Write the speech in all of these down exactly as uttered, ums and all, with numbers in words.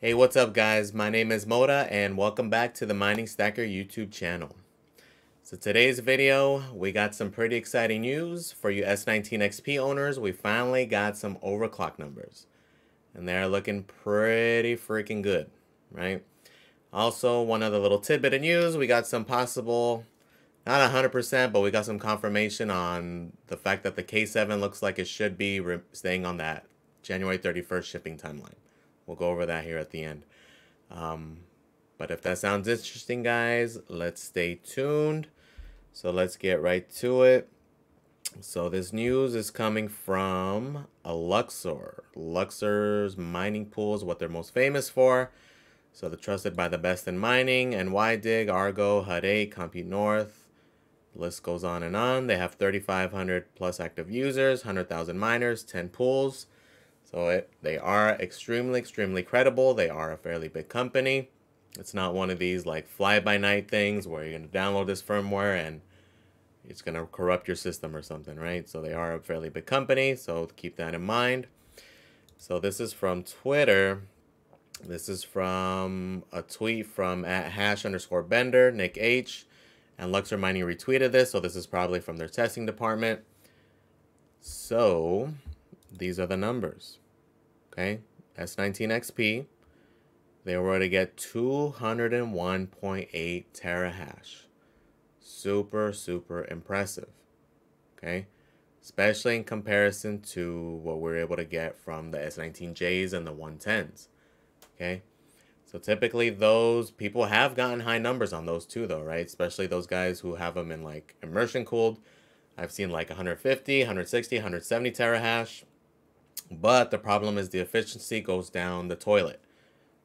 Hey, what's up guys? My name is Moda and welcome back to the Mining Stacker YouTube channel. So today's video, we got some pretty exciting news for you S nineteen X P owners. We finally got some overclock numbers and they're looking pretty freaking good, right? Also, one other little tidbit of news, we got some possible, not one hundred percent, but we got some confirmation on the fact that the K seven looks like it should be staying on that January thirty-first shipping timeline. We'll go over that here at the end. Um, but if that sounds interesting, guys, let's stay tuned. So let's get right to it. So this news is coming from a Luxor. Luxor's mining pool is what they're most famous for. So they're trusted by the best in mining. N Y D I G, Argo, H H three, Compute North. The list goes on and on. They have thirty-five hundred plus active users, one hundred thousand miners, ten pools. So it, they are extremely, extremely credible. They are a fairly big company. It's not one of these like fly-by-night things where you're going to download this firmware and it's going to corrupt your system or something, right? So they are a fairly big company, so keep that in mind. So this is from Twitter. This is from a tweet from at hash underscore bender, Nick H. And Luxor Mining retweeted this, so this is probably from their testing department. So these are the numbers, okay? S nineteen X P, they were to get two hundred one point eight terahash. Super, super impressive, okay? Especially in comparison to what we're able to get from the S nineteen Js and the one tens, okay? So typically those people have gotten high numbers on those too, though, right? Especially those guys who have them in like immersion cooled. I've seen like one hundred fifty, one hundred sixty, one hundred seventy terahash. But the problem is the efficiency goes down the toilet.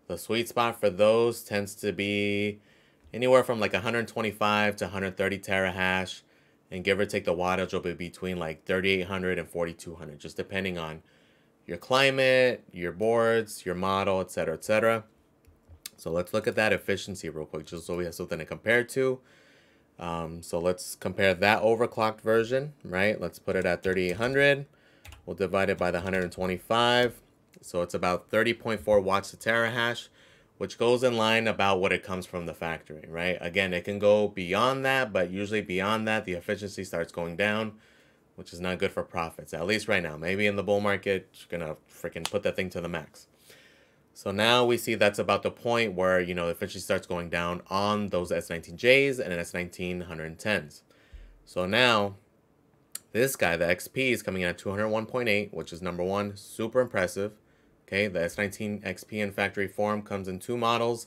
The sweet spot for those tends to be anywhere from like one hundred twenty-five to one hundred thirty terahash, and give or take the wattage will be between like thirty-eight hundred and forty-two hundred, just depending on your climate, your boards, your model, et cetera, et cetera. So let's look at that efficiency real quick, just so we have something to compare to. Um, so let's compare that overclocked version, right? Let's put it at thirty-eight hundred. We'll divide it by the one hundred twenty-five. So it's about thirty point four watts to terahash, which goes in line about what it comes from the factory, right? Again, it can go beyond that, but usually beyond that, the efficiency starts going down, which is not good for profits, at least right now. Maybe in the bull market, you're going to freaking put that thing to the max. So now we see that's about the point where, you know, the efficiency starts going down on those S nineteen Js and S nineteen one ten s. So now this guy, the X P, is coming in at two hundred one point eight, which is number one, super impressive. Okay, the S nineteen X P in factory form comes in two models.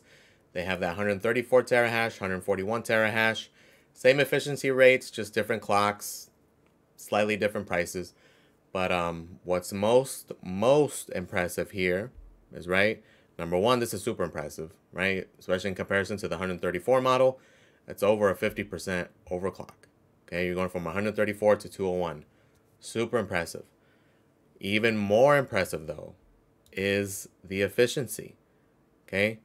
They have that one hundred thirty-four terahash, one hundred forty-one terahash, same efficiency rates, just different clocks, slightly different prices. But um, what's most, most impressive here is, right, number one, this is super impressive, right? Especially in comparison to the one hundred thirty-four model, it's over a fifty percent overclock. Okay, you're going from one hundred thirty-four to two hundred one. Super impressive. Even more impressive, though, is the efficiency. Okay,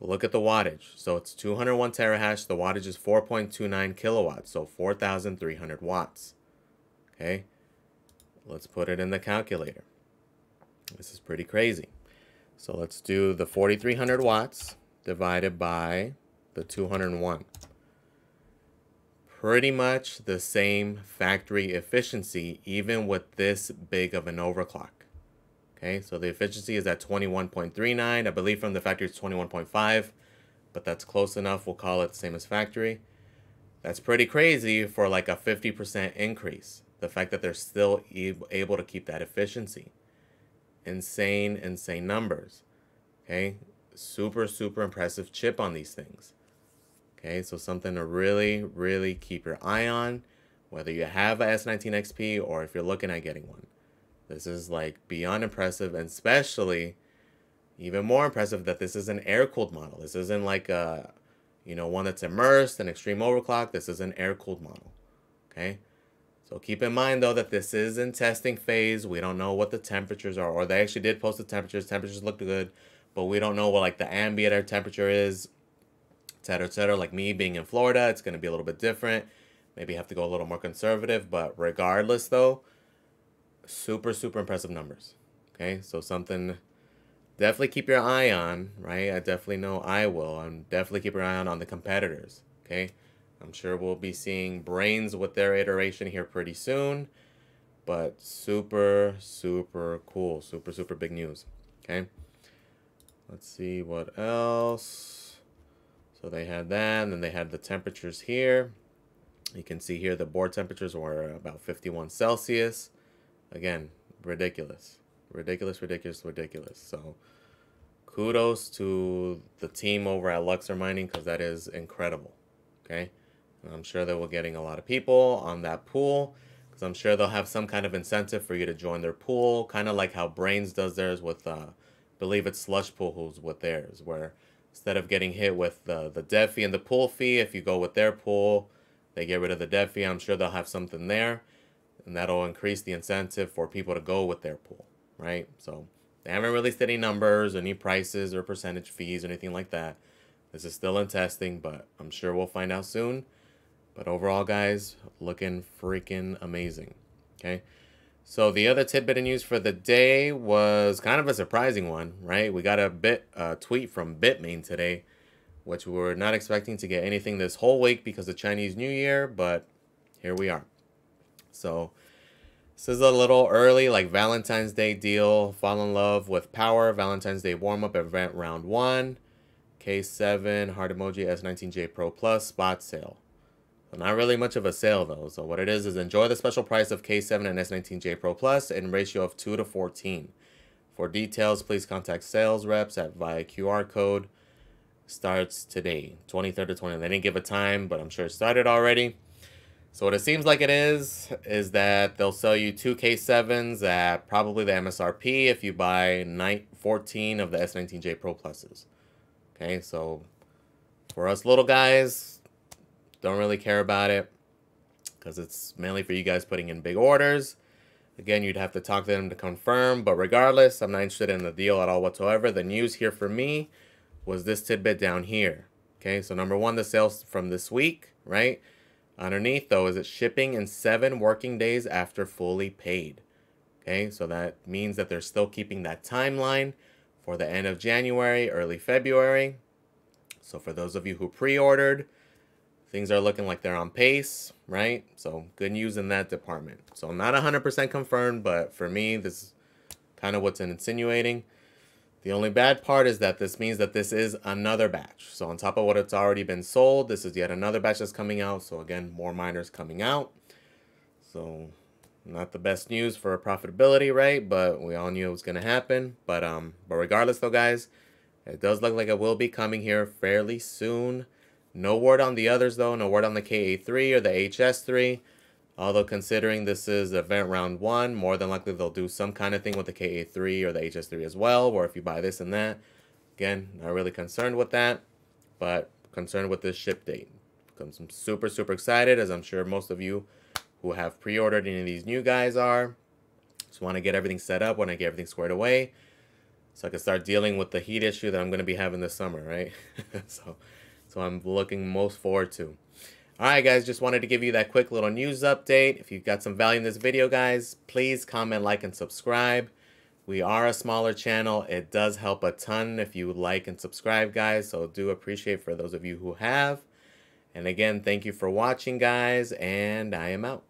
look at the wattage. So it's two hundred one terahash. The wattage is four point two nine kilowatts, so four thousand three hundred watts. Okay, let's put it in the calculator. This is pretty crazy. So let's do the forty-three hundred watts divided by the two hundred one. Pretty much the same factory efficiency, even with this big of an overclock. Okay, so the efficiency is at twenty-one point three nine. I believe from the factory it's twenty-one point five, but that's close enough. We'll call it the same as factory. That's pretty crazy for like a fifty percent increase. The fact that they're still able to keep that efficiency. Insane, insane numbers. Okay, super, super impressive chip on these things. Okay, so something to really, really keep your eye on, whether you have a S nineteen X P or if you're looking at getting one. This is like beyond impressive, and especially even more impressive that this is an air-cooled model. This isn't like a, you know, one that's immersed and extreme overclock. This is an air-cooled model. Okay. So keep in mind, though, that this is in testing phase. We don't know what the temperatures are, or they actually did post the temperatures. Temperatures looked good, but we don't know what like the ambient air temperature is, et cetera, et cetera. Like me being in Florida, it's going to be a little bit different. Maybe have to go a little more conservative, but regardless, though, super, super impressive numbers. Okay, so something definitely keep your eye on, right? I definitely know I will. I'm definitely keep your eye on on the competitors, okay? I'm sure we'll be seeing Brains with their iteration here pretty soon, but super, super cool. Super, super big news, okay? Let's see what else. So they had that, and then they had the temperatures here. You can see here the board temperatures were about fifty-one Celsius. Again, ridiculous. Ridiculous, ridiculous, ridiculous. So kudos to the team over at Luxor Mining, because that is incredible, okay? And I'm sure they were getting a lot of people on that pool, because I'm sure they'll have some kind of incentive for you to join their pool, kind of like how Brains does theirs with, uh, I believe it's Slush Pool who's with theirs, where instead of getting hit with the, the dev fee and the pool fee, if you go with their pool, they get rid of the dev fee. I'm sure they'll have something there, and that'll increase the incentive for people to go with their pool, right? So they haven't released any numbers, any prices or percentage fees or anything like that. This is still in testing, but I'm sure we'll find out soon. But overall, guys, looking freaking amazing, okay? So the other tidbit of news for the day was kind of a surprising one, right? We got a bit uh, tweet from Bitmain today, which we were not expecting to get anything this whole week because of Chinese New Year, but here we are. So this is a little early, like Valentine's Day deal. Fall in love with power. Valentine's Day warm-up event round one. K seven, heart emoji, S nineteen J Pro Plus, spot sale. So not really much of a sale, though. So what it is is enjoy the special price of K seven and S nineteen J Pro Plus in ratio of two to fourteen. For details, please contact sales reps at via Q R code. Starts today, twenty-third to twentieth. They didn't give a time, but I'm sure it started already. So what it seems like it is, is that they'll sell you two K sevens at probably the M S R P if you buy fourteen of the S nineteen J Pro Pluses. Okay, so for us little guys, don't really care about it because it's mainly for you guys putting in big orders. Again, you'd have to talk to them to confirm, but regardless, I'm not interested in the deal at all whatsoever. The news here for me was this tidbit down here. Okay, so number one, the sales from this week, right? Underneath, though, is it shipping in seven working days after fully paid. Okay, so that means that they're still keeping that timeline for the end of January, early February. So for those of you who pre-ordered, things are looking like they're on pace, right? So good news in that department. So not one hundred percent confirmed, but for me, this is kind of what's insinuating. The only bad part is that this means that this is another batch. So on top of what it's already been sold, this is yet another batch that's coming out. So again, more miners coming out. So not the best news for profitability, right? But we all knew it was going to happen. But um, but regardless, though, guys, it does look like it will be coming here fairly soon. No word on the others, though. No word on the K A three or the H S three. Although considering this is event round one, more than likely they'll do some kind of thing with the K A three or the H S three as well, or if you buy this and that. Again, not really concerned with that, but concerned with this ship date. I'm super, super excited, as I'm sure most of you who have pre-ordered any of these new guys are. Just want to get everything set up when I get everything squared away so I can start dealing with the heat issue that I'm going to be having this summer, right? so, so I'm looking most forward to. Alright guys, just wanted to give you that quick little news update. If you got some value in this video, guys, please comment, like, and subscribe. We are a smaller channel. It does help a ton if you like and subscribe, guys. So do appreciate for those of you who have. And again, thank you for watching, guys, and I am out.